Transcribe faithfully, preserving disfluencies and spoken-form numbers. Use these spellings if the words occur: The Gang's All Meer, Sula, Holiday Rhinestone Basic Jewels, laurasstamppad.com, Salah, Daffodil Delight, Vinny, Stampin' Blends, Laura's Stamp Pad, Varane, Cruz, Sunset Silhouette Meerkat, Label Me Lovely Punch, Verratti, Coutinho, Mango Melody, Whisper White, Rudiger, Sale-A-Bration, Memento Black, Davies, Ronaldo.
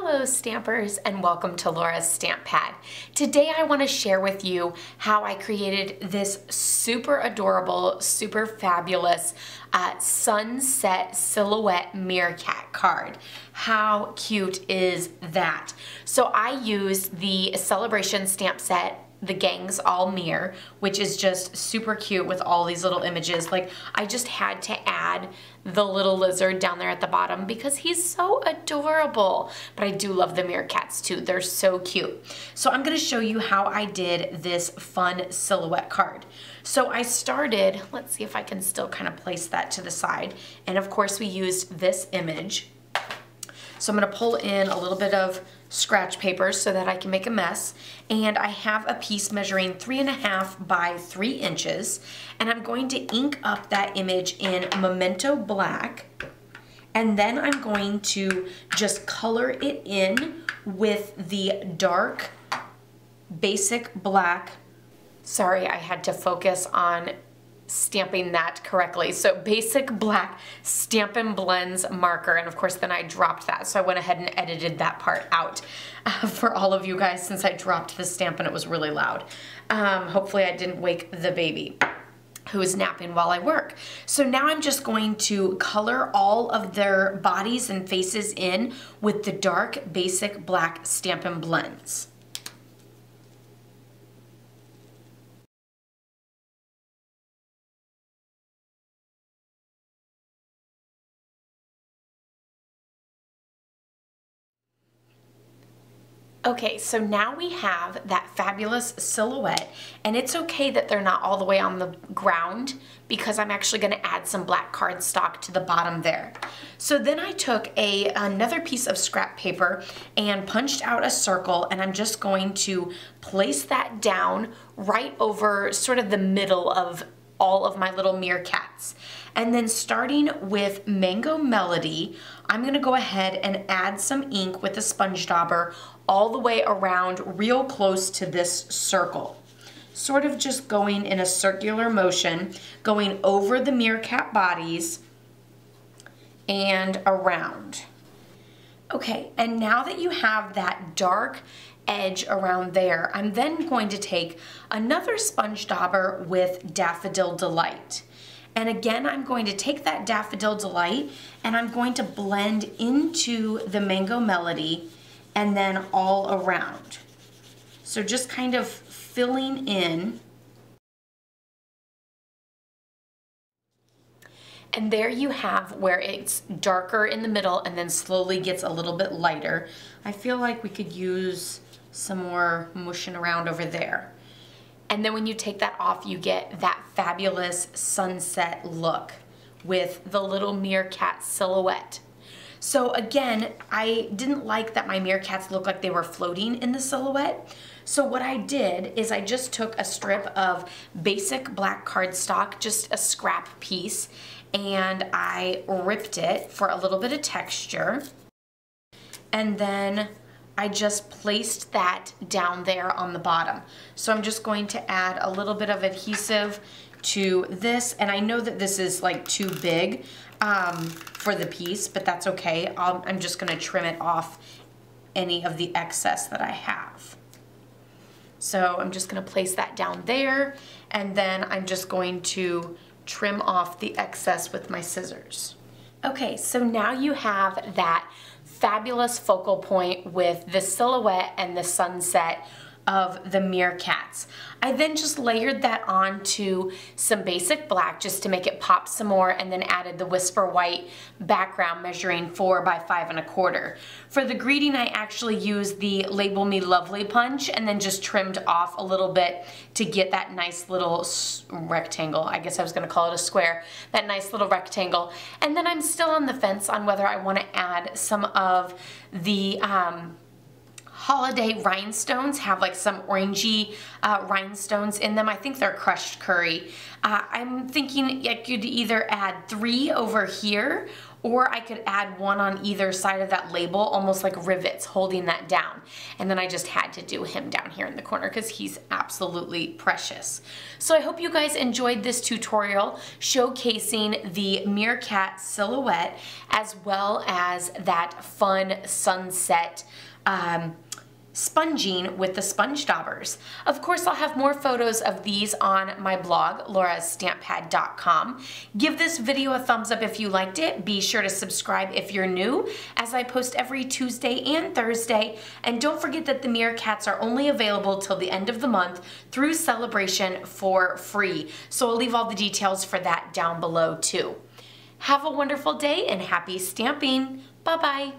Hello stampers and welcome to Laura's Stamp Pad. Today I want to share with you how I created this super adorable, super fabulous uh, Sunset Silhouette Meerkat card. How cute is that? So I used the Sale-A-Bration stamp set, The Gang's All Meer, which is just super cute with all these little images. Like, I just had to add the little lizard down there at the bottom because he's so adorable. But I do love the meerkats too. They're so cute. So I'm going to show you how I did this fun silhouette card. So I started, let's see if I can still kind of place that to the side. And of course we used this image. So I'm going to pull in a little bit of scratch paper so that I can make a mess, and I have a piece measuring three and a half by three inches, and I'm going to ink up that image in Memento Black, and then I'm going to just color it in with the dark basic black. Sorry, I had to focus on stamping that correctly. So basic black Stampin' Blends marker, and of course then I dropped that, so I went ahead and edited that part out uh, for all of you guys since I dropped the stamp and it was really loud. Um, hopefully I didn't wake the baby who is napping while I work. So now I'm just going to color all of their bodies and faces in with the dark basic black Stampin' Blends. Okay, so now we have that fabulous silhouette, and it's okay that they're not all the way on the ground because I'm actually gonna add some black cardstock to the bottom there. So then I took a, another piece of scrap paper and punched out a circle, and I'm just going to place that down right over sort of the middle of all of my little meerkats. And then starting with Mango Melody, I'm gonna go ahead and add some ink with a sponge dauber all the way around real close to this circle. Sort of just going in a circular motion, going over the meerkat bodies and around. Okay, and now that you have that dark edge around there, I'm then going to take another sponge dauber with Daffodil Delight. And again, I'm going to take that Daffodil Delight and I'm going to blend into the Mango Melody and then all around. So just kind of filling in. And there you have where it's darker in the middle and then slowly gets a little bit lighter. I feel like we could use some more mushing around over there. And then when you take that off, you get that fabulous sunset look with the little meerkat silhouette. So again, I didn't like that my meerkats looked like they were floating in the silhouette. So what I did is I just took a strip of basic black cardstock, just a scrap piece, and I ripped it for a little bit of texture. And then I just placed that down there on the bottom. So I'm just going to add a little bit of adhesive to this, and I know that this is like too big um, for the piece, but that's okay. I'll, I'm just gonna trim it off any of the excess that I have. So I'm just gonna place that down there, and then I'm just going to trim off the excess with my scissors. Okay, so now you have that fabulous focal point with the silhouette and the sunset of the meerkats. I then just layered that onto some basic black just to make it pop some more, and then added the Whisper White background measuring four by five and a quarter. For the greeting, I actually used the Label Me Lovely Punch and then just trimmed off a little bit to get that nice little rectangle. I guess I was gonna call it a square, that nice little rectangle. And then I'm still on the fence on whether I wanna add some of the um, holiday rhinestones, have like some orangey uh, rhinestones in them. I think they're crushed curry. Uh, I'm thinking I could either add three over here or I could add one on either side of that label, almost like rivets holding that down. And then I just had to do him down here in the corner because he's absolutely precious. So I hope you guys enjoyed this tutorial showcasing the meerkat silhouette as well as that fun sunset um, sponging with the sponge daubers. Of course, I'll have more photos of these on my blog, laura's stamp pad dot com. Give this video a thumbs up if you liked it. Be sure to subscribe if you're new, as I post every Tuesday and Thursday. And don't forget that the meerkats are only available till the end of the month through Sale-A-Bration for free. So I'll leave all the details for that down below too. Have a wonderful day and happy stamping. Bye-bye.